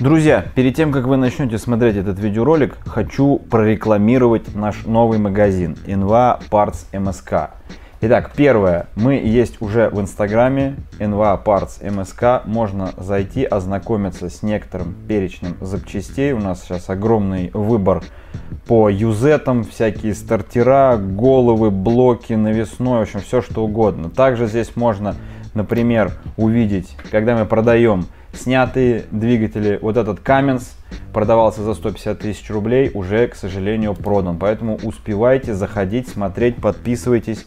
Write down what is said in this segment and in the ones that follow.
Друзья, перед тем, как вы начнете смотреть этот видеоролик, хочу прорекламировать наш новый магазин NVA Parts MSK. Итак, первое, мы есть уже в Инстаграме NVA Parts MSK, можно зайти, ознакомиться с некоторым перечнем запчастей. У нас сейчас огромный выбор по юзетам, всякие стартера, головы, блоки, навесной, в общем, все что угодно. Также здесь можно, например, увидеть, когда мы продаем снятые двигатели, вот этот Cummins продавался за 150 тысяч рублей, уже, к сожалению, продан. Поэтому успевайте заходить, смотреть, подписывайтесь.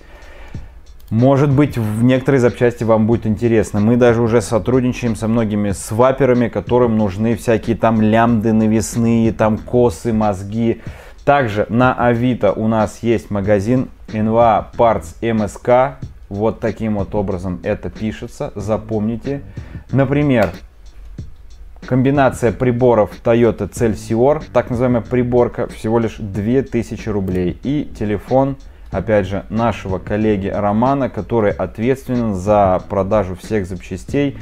Может быть, в некоторые запчасти вам будет интересно. Мы даже уже сотрудничаем со многими сваперами, которым нужны всякие там лямды навесные, там косы, мозги. Также на Авито у нас есть магазин NVA Parts MSK. Вот таким вот образом это пишется, запомните. Например, комбинация приборов Toyota Celsior, так называемая приборка, всего лишь 2000 рублей. И телефон, опять же, нашего коллеги Романа, который ответственен за продажу всех запчастей.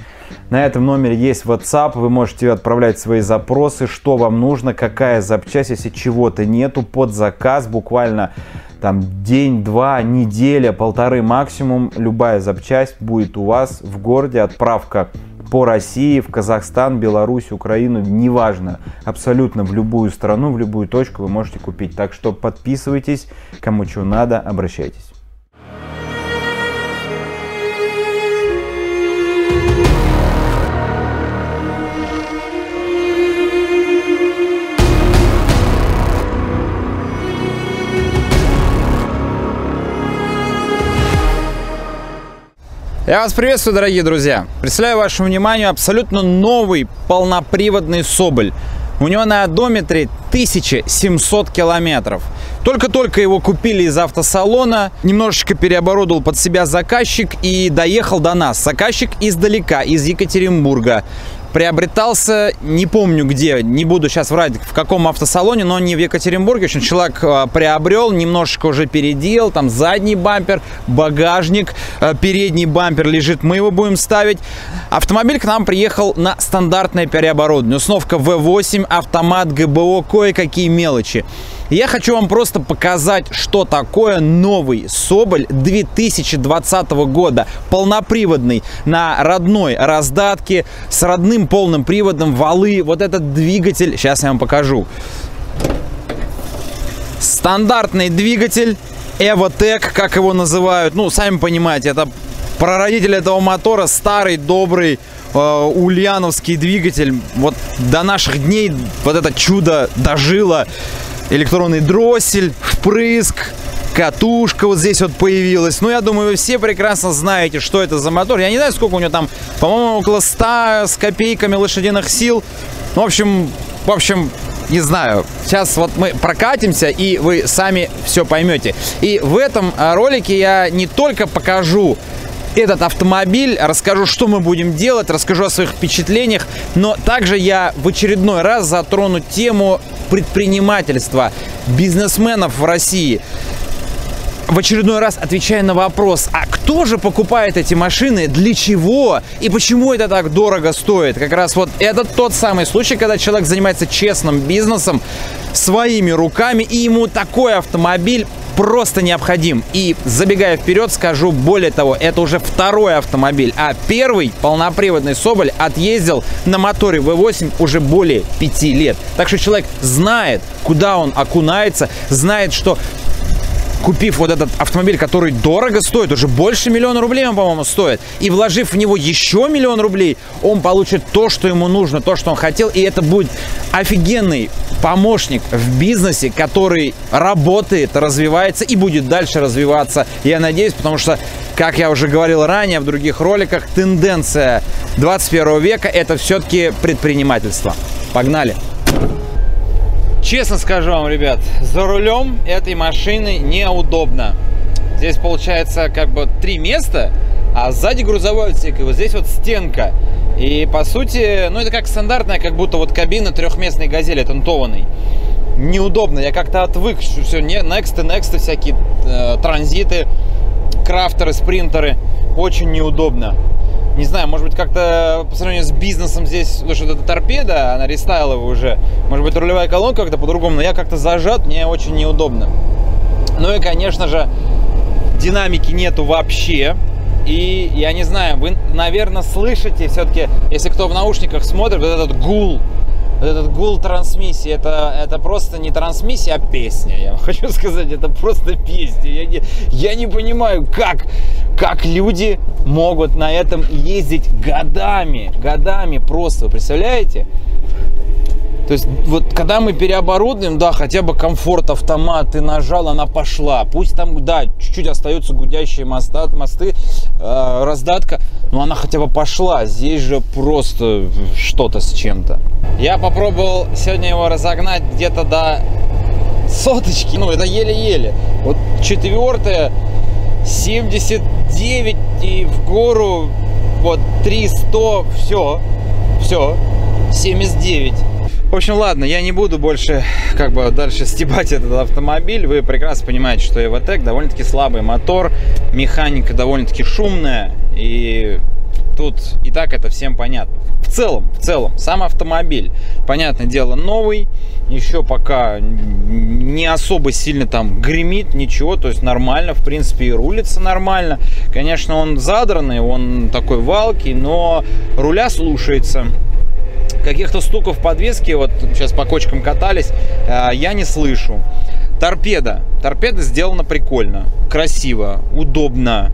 На этом номере есть WhatsApp, вы можете отправлять свои запросы, что вам нужно, какая запчасть, если чего-то нету, под заказ буквально... Там день, два, неделя, полторы максимум, любая запчасть будет у вас в городе. Отправка по России, в Казахстан, Беларусь, Украину, неважно. Абсолютно в любую страну, в любую точку вы можете купить. Так что подписывайтесь, кому чего надо, обращайтесь. Я вас приветствую, дорогие друзья! Представляю вашему вниманию абсолютно новый полноприводный Соболь. У него на одометре 1700 километров. Только-только его купили из автосалона, немножечко переоборудовал под себя заказчик и доехал до нас. Заказчик издалека, из Екатеринбурга. Приобретался, не помню где, не буду сейчас врать, в каком автосалоне, но не в Екатеринбурге. В общем, человек приобрел, немножечко уже переделал, там задний бампер, багажник, передний бампер лежит, мы его будем ставить. Автомобиль к нам приехал на стандартное переоборудование, установка V8, автомат, ГБО, кое-какие мелочи. Я хочу вам просто показать, что такое новый Соболь 2020 года, полноприводный, на родной раздатке, с родным полным приводом, валы, вот этот двигатель. Сейчас я вам покажу. Стандартный двигатель EvoTech, как его называют. Ну, сами понимаете, это прародитель этого мотора, старый, добрый ульяновский двигатель. Вот до наших дней вот это чудо дожило. Электронный дроссель, впрыск. Катушка вот здесь вот появилась. Ну, я думаю, вы все прекрасно знаете, что это за мотор. Я не знаю, сколько у него там, по-моему, около 100 с копейками лошадиных сил. В общем, не знаю. Сейчас вот мы прокатимся, и вы сами все поймете. И в этом ролике я не только покажу этот автомобиль, расскажу, что мы будем делать, расскажу о своих впечатлениях, но также я в очередной раз затрону тему предпринимательства, бизнесменов в России. В очередной раз отвечая на вопрос, а кто же покупает эти машины, для чего и почему это так дорого стоит? Как раз вот это тот самый случай, когда человек занимается честным бизнесом своими руками, и ему такой автомобиль просто необходим. И забегая вперед, скажу более того, это уже второй автомобиль, а первый полноприводный Соболь отъездил на моторе V8 уже более 5 лет. Так что человек знает, куда он окунается, знает, что... Купив вот этот автомобиль, который дорого стоит, уже больше 1 000 000 рублей он, по-моему, стоит, и вложив в него еще 1 000 000 рублей, он получит то, что ему нужно, то, что он хотел, и это будет офигенный помощник в бизнесе, который работает, развивается и будет дальше развиваться, я надеюсь, потому что, как я уже говорил ранее в других роликах, тенденция 21 века – это все-таки предпринимательство. Погнали! Честно скажу вам, ребят, за рулем этой машины неудобно. Здесь получается как бы 3 места, а сзади грузовой отсек, и вот здесь вот стенка. И по сути, ну это как стандартная, как будто вот кабина 3-местной газели тонтованной. Неудобно, я как-то отвык, что все, Next, всякие транзиты, крафтеры, спринтеры. Очень неудобно. Не знаю, может быть, как-то по сравнению с бизнесом здесь, потому что это торпеда, она рестайловая уже. Может быть, рулевая колонка как-то по-другому, но я как-то зажат, мне очень неудобно. Ну и, конечно же, динамики нету вообще. И я не знаю, вы, наверное, слышите все-таки, если кто в наушниках смотрит, вот этот гул трансмиссии, это просто не трансмиссия, а песня. Я хочу сказать, это просто песня. Я не понимаю, как люди могут на этом ездить годами просто, вы представляете? То есть, вот когда мы переоборудуем, да, хотя бы комфорт автомат, ты нажал, она пошла. Пусть там, да, чуть-чуть остаются гудящие мосты, раздатка, но она хотя бы пошла. Здесь же просто что-то с чем-то. Я попробовал сегодня его разогнать где-то до соточки. Ну, это еле-еле. Вот четвертая, 79 и в гору, вот 300, все, 79. В общем, ладно, я не буду больше как бы дальше стебать этот автомобиль. Вы прекрасно понимаете, что EvoTech довольно-таки слабый мотор, механика довольно-таки шумная, и тут и так это всем понятно. В целом, сам автомобиль, понятное дело, новый, еще пока не особо сильно там гремит, ничего, то есть нормально, в принципе, и рулится нормально. Конечно, он задранный, он такой валкий, но руля слушается. Каких-то стуков подвески, вот сейчас по кочкам катались, я не слышу. Торпеда сделана прикольно, красиво, удобно.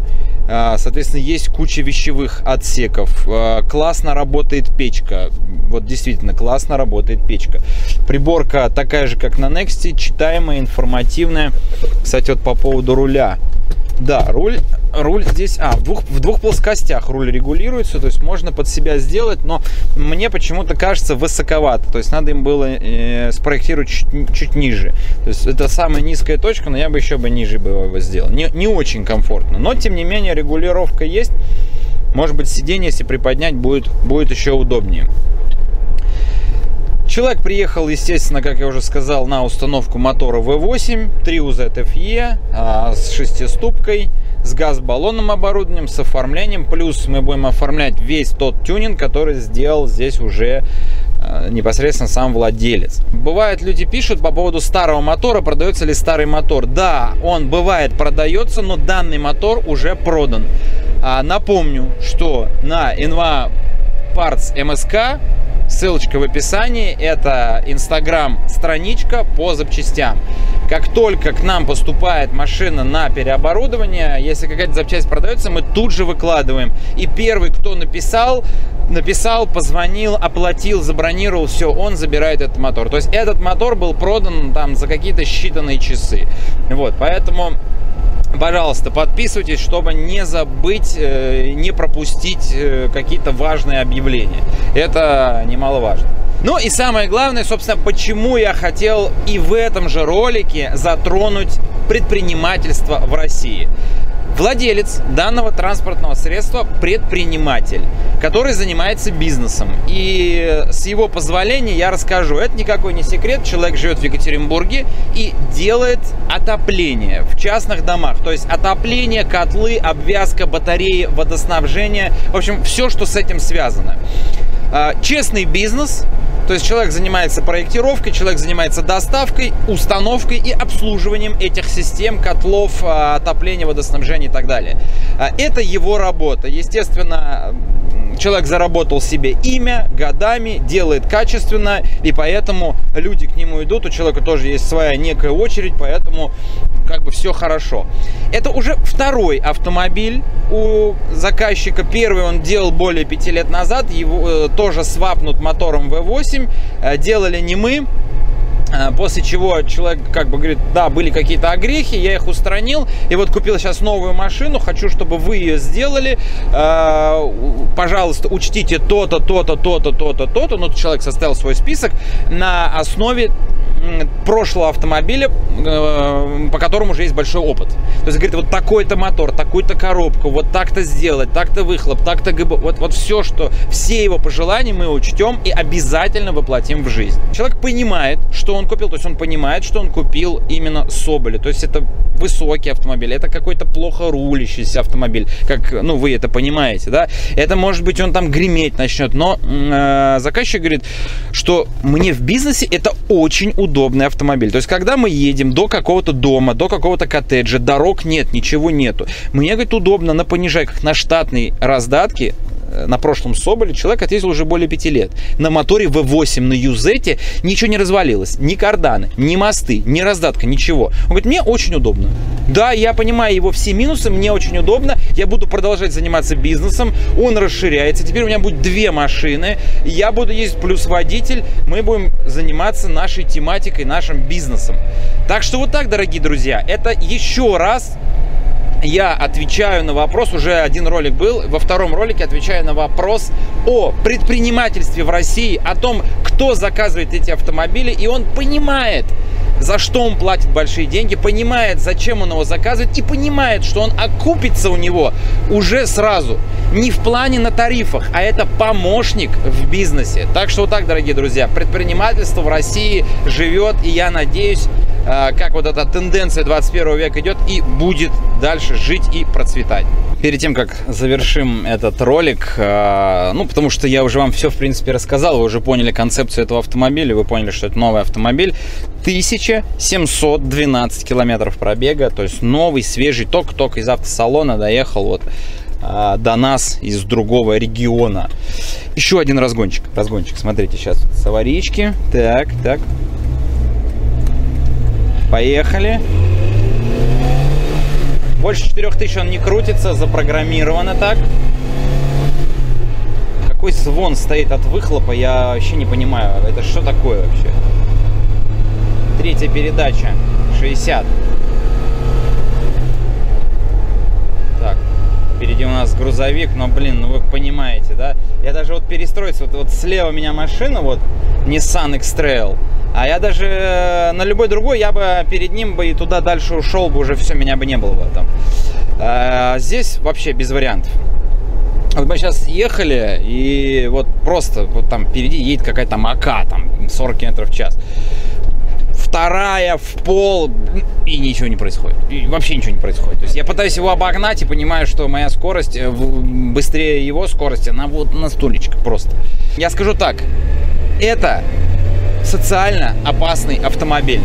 Соответственно, есть куча вещевых отсеков. Классно работает печка. Вот действительно, классно работает печка. Приборка такая же, как на Next, читаемая, информативная. Кстати, вот по поводу руля. Да, руль здесь, в двух плоскостях руль регулируется, то есть можно под себя сделать, но мне почему-то кажется высоковато, то есть надо им было спроектировать чуть ниже, то есть это самая низкая точка, но я бы еще ниже его сделал, не очень комфортно, но тем не менее регулировка есть, может быть сиденье, если приподнять, будет еще удобнее. Человек приехал, естественно, как я уже сказал, на установку мотора V8, 3UZFE, с шестиступкой, с газ-баллонным оборудованием, с оформлением. Плюс мы будем оформлять весь тот тюнинг, который сделал здесь уже непосредственно сам владелец. Бывает, люди пишут по поводу старого мотора, продается ли старый мотор. Да, он бывает продается, но данный мотор уже продан. Напомню, что на NVA Parts MSK, ссылочка в описании, это Instagram-страничка по запчастям. Как только к нам поступает машина на переоборудование, если какая-то запчасть продается, мы тут же выкладываем. И первый, кто написал, позвонил, оплатил, забронировал, все, он забирает этот мотор. То есть этот мотор был продан там за какие-то считанные часы. Вот, поэтому... Пожалуйста, подписывайтесь, чтобы не забыть, не пропустить какие-то важные объявления. Это немаловажно. Ну и самое главное, собственно, почему я хотел и в этом же ролике затронуть предпринимательство в России. Владелец данного транспортного средства – предприниматель, который занимается бизнесом. И с его позволения я расскажу. Это никакой не секрет. Человек живет в Екатеринбурге и делает отопление в частных домах. То есть отопление, котлы, обвязка, батареи, водоснабжение. В общем, все, что с этим связано. Честный бизнес. То есть человек занимается проектировкой, человек занимается доставкой, установкой и обслуживанием этих систем, котлов, отопления, водоснабжения и так далее. Это его работа. Естественно, человек заработал себе имя, годами, делает качественно, и поэтому люди к нему идут, у человека тоже есть своя некая очередь, поэтому как бы все хорошо. Это уже второй автомобиль у заказчика. Первый он делал более 5 лет назад, его тоже свапнут мотором V8, делали не мы. После чего человек как бы говорит, да, были какие-то огрехи, я их устранил, и вот купил сейчас новую машину, хочу, чтобы вы ее сделали, пожалуйста, учтите то-то, то-то, то-то, то-то, то-то, ну, человек составил свой список на основе прошлого автомобиля, по которому уже есть большой опыт. То есть, говорит, вот такой-то мотор, такую-то коробку, вот так-то сделать, так-то выхлоп, так-то ГБ. Вот все, что, все его пожелания мы учтем и обязательно воплотим в жизнь. Человек понимает, что он купил, то есть он понимает, что он купил именно Соболя. То есть это высокий автомобиль, это какой-то плохо рулящийся автомобиль, как, ну, вы это понимаете, да? Это, может быть, он там греметь начнет, но заказчик говорит, что мне в бизнесе это очень удобный автомобиль. То есть, когда мы едем до какого-то дома, до какого-то коттеджа, дорог нет, ничего нету. Мне, говорит, удобно на понижайках, на штатной раздатке. На прошлом Соболе человек отъездил уже более 5 лет. На моторе V8 на Юзете ничего не развалилось. Ни карданы, ни мосты, ни раздатка, ничего. Он говорит, мне очень удобно. Да, я понимаю его все минусы, мне очень удобно. Я буду продолжать заниматься бизнесом. Он расширяется. Теперь у меня будет 2 машины. Я буду ездить плюс водитель. Мы будем заниматься нашей тематикой, нашим бизнесом. Так что вот так, дорогие друзья. Это еще раз... Я отвечаю на вопрос, уже один ролик был, во втором ролике отвечаю на вопрос о предпринимательстве в России, о том, кто заказывает эти автомобили, и он понимает, за что он платит большие деньги, понимает, зачем он его заказывает, и понимает, что он окупится у него уже сразу. Не в плане на тарифах, а это помощник в бизнесе. Так что вот так, дорогие друзья, предпринимательство в России живет, и я надеюсь, как вот эта тенденция 21 века идет и будет дальше жить и процветать. Перед тем, как завершим этот ролик, ну, потому что я уже вам все, в принципе, рассказал, вы уже поняли концепцию этого автомобиля, вы поняли, что это новый автомобиль. 1712 километров пробега, то есть новый, свежий, только из автосалона доехал вот до нас из другого региона. Еще один разгончик. Разгончик, смотрите, сейчас с аварийки. Так. Поехали. Больше 4000 он не крутится, запрограммировано так. Какой звон стоит от выхлопа, я вообще не понимаю. Это что такое вообще? 3-я передача, 60. Так, впереди у нас грузовик, но, блин, ну вы понимаете, да? Я даже вот перестроился, вот слева у меня машина, вот, Nissan X Trail. А я даже на любой другой, я бы перед ним бы и туда дальше ушел бы, уже все, меня бы не было бы там. А здесь вообще без вариантов. Вот мы сейчас ехали, и вот просто вот там впереди едет какая-то там АК, там 40 км в час. Вторая в пол, и ничего не происходит. И вообще ничего не происходит. То есть я пытаюсь его обогнать и понимаю, что моя скорость быстрее его скорости, она вот на стулечках просто. Я скажу так, это... социально опасный автомобиль,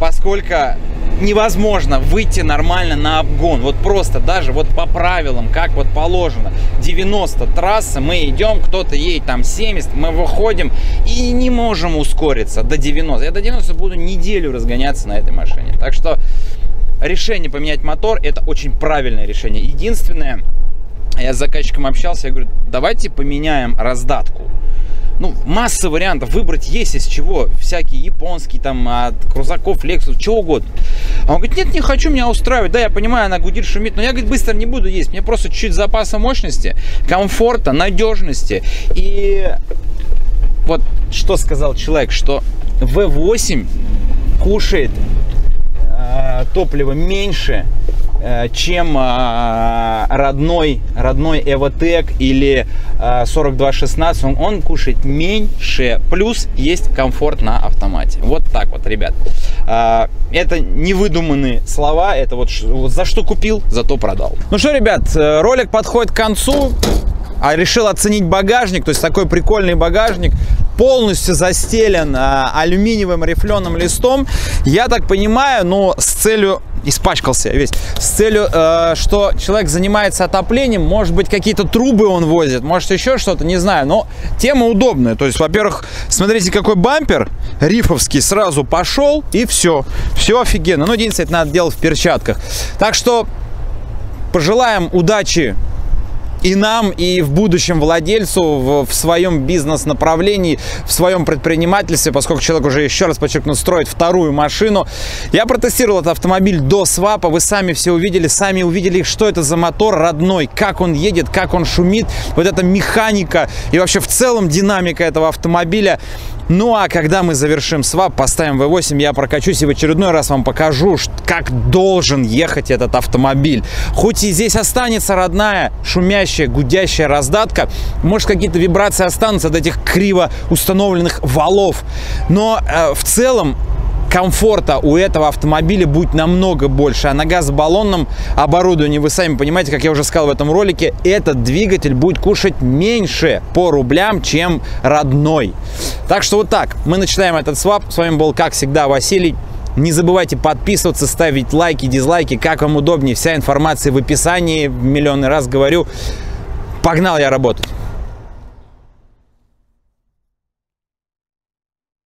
поскольку невозможно выйти нормально на обгон, вот просто даже вот по правилам, как вот положено, 90 трасса, мы идем, кто-то едет там 70, мы выходим и не можем ускориться до 90, я до 90 буду неделю разгоняться на этой машине, так что решение поменять мотор, это очень правильное решение. Единственное, я с заказчиком общался, я говорю, давайте поменяем раздатку. Ну, масса вариантов выбрать есть из чего. Всякие японские, там, от Крузаков, Лексус, чего угодно. А он говорит, нет, не хочу, меня устраивает. Да, я понимаю, она гудит, шумит, но я, говорит, быстро не буду есть. Мне просто чуть-чуть запаса мощности, комфорта, надежности. И вот что сказал человек, что V8 кушает топливо меньше, чем родной EvoTech или 4216, он кушает меньше, плюс есть комфорт на автомате. Вот так вот, ребят. Это невыдуманные слова, это вот за что купил, зато продал. Ну что, ребят, ролик подходит к концу. А решил оценить багажник, то есть такой прикольный багажник, полностью застелен алюминиевым рифленым листом. Я так понимаю, но с целью, испачкался весь, с целью, что человек занимается отоплением, может быть, какие-то трубы он возит, может, еще что-то, не знаю, но тема удобная. То есть, во-первых, смотрите, какой бампер рифовский сразу пошел, и все офигенно. Но единственное, это надо делать в перчатках. Так что пожелаем удачи и нам, и в будущем владельцу в своем бизнес-направлении, в своем предпринимательстве, поскольку человек уже, еще раз подчеркну, строит вторую машину. Я протестировал этот автомобиль до свапа, вы сами все увидели, что это за мотор родной, как он едет, как он шумит, вот эта механика и вообще в целом динамика этого автомобиля. Ну а когда мы завершим свап, поставим V8, я прокачусь и в очередной раз вам покажу, как должен ехать этот автомобиль. Хоть и здесь останется родная, шумящая, гудящая раздатка, может какие-то вибрации останутся от этих криво установленных валов, но в целом комфорта у этого автомобиля будет намного больше. А на газобаллонном оборудовании, вы сами понимаете, как я уже сказал в этом ролике, этот двигатель будет кушать меньше по рублям, чем родной. Так что вот так мы начинаем этот свап. С вами был, как всегда, Василий. Не забывайте подписываться, ставить лайки, дизлайки, как вам удобнее. Вся информация в описании. В миллионный раз говорю. Погнал я работать.